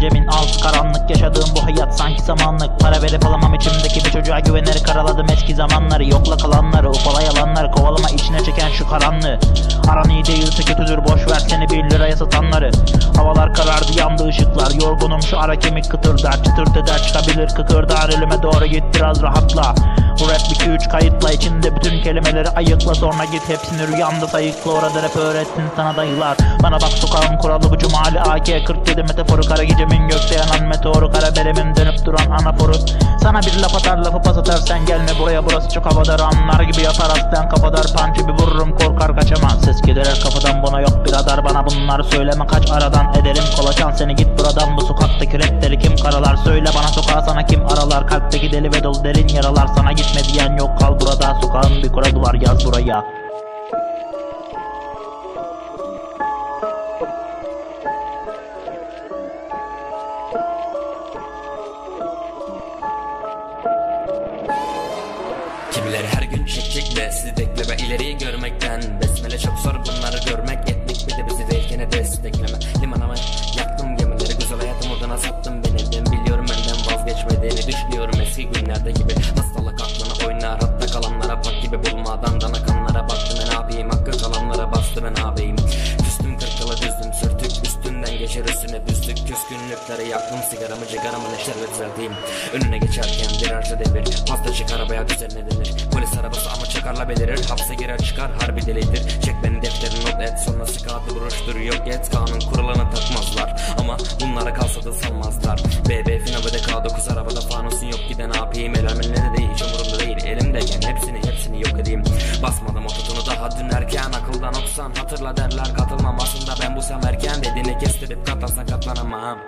Cemin alt karanlık yaşadığım bu hayat sanki zamanlık. Para verip alamam içimdeki bir çocuğa güvenerek karaladım eski zamanları. Yokla kalanları ufala yalanlar, kovalama içine çeken şu karanlığı. Aran iyi değilse kötüdür, boş ver seni 1 liraya satanları. Havalar karardı, yandı ışıklar, yorgunum şu ara kemik kıtırdar. Çıtırt eder çıkabilir kıkırdar, elime doğru git biraz rahatla. Bu rap 2-3 kayıtla, içinde bütün kelimeleri ayıkla. Sonra git hepsini rüyanda sayıkla, orada rap öğretsin sana dayılar. Bana bak sokağın kuralı bu Cumali, AK-47 metaforu. Kara gecemin gökte yanan meteoru, kara beremin dönüp duran anaforu. Sana bir laf atar lafı pas atar, sen gelme buraya burası çok havadar. Anlar gibi yatar aslan kafadar, punch bir vururum korkar kaçamaz. Ses giderer kafadan, buna yok birader, bana bunları söyleme kaç aradan. Ederim kolaçan seni git buradan, bu sokaktaki rapleri kim karalar? Söyle bana sokağa sana kim aralar? Kalpteki deli ve dolu derin yaralar, sana gitme diyen yok kal burada. Sokağın bir kuralı var yaz buraya. Kimileri her gün çekecekle sizi bekleme, ileriyi görmekten besmele çok zor bunları görmek. Etnik bir de bizi verkene destekleme, limanımı yaktım gemileri güzel hayatım odana sattım. Ben elden biliyorum benden vazgeçmediğini, düşünüyorum eski günlerde gibi. Hastalık aklına oynar, hatta kalanlara bak gibi bulma adamdan akanlara baktım ben abiyim, hakkı kalanlara bastım ben abiyim. Küstüm kırkalı düzdüm sürtük, üstünden geçer üstüne büzdük. Küskünlükleri yaktım sigaramı cigaramı neşterle düzelteyim. Önüne geçerken virajda devir, pastacık arabaya düzenle denir. Polis arabası ama çakarla belirir, hapse girer çıkar harbi delidir. Çek beni defterini not et, sonrası kağıdı buruştur yok et. Kanun kuralını takmazlar ama bunlara kalsa da sanmazlar. BB finavede K9 arabada fanusun yok giden abiyim. Elamilleri de hiç umurumda değil, elimdeyken hepsini yok edeyim. Basmadım ototunu daha dün erken, akıldan okusan hatırla derler katılmam. Aslında ben bu semerken dediğini kestirip katlansan katlanamam.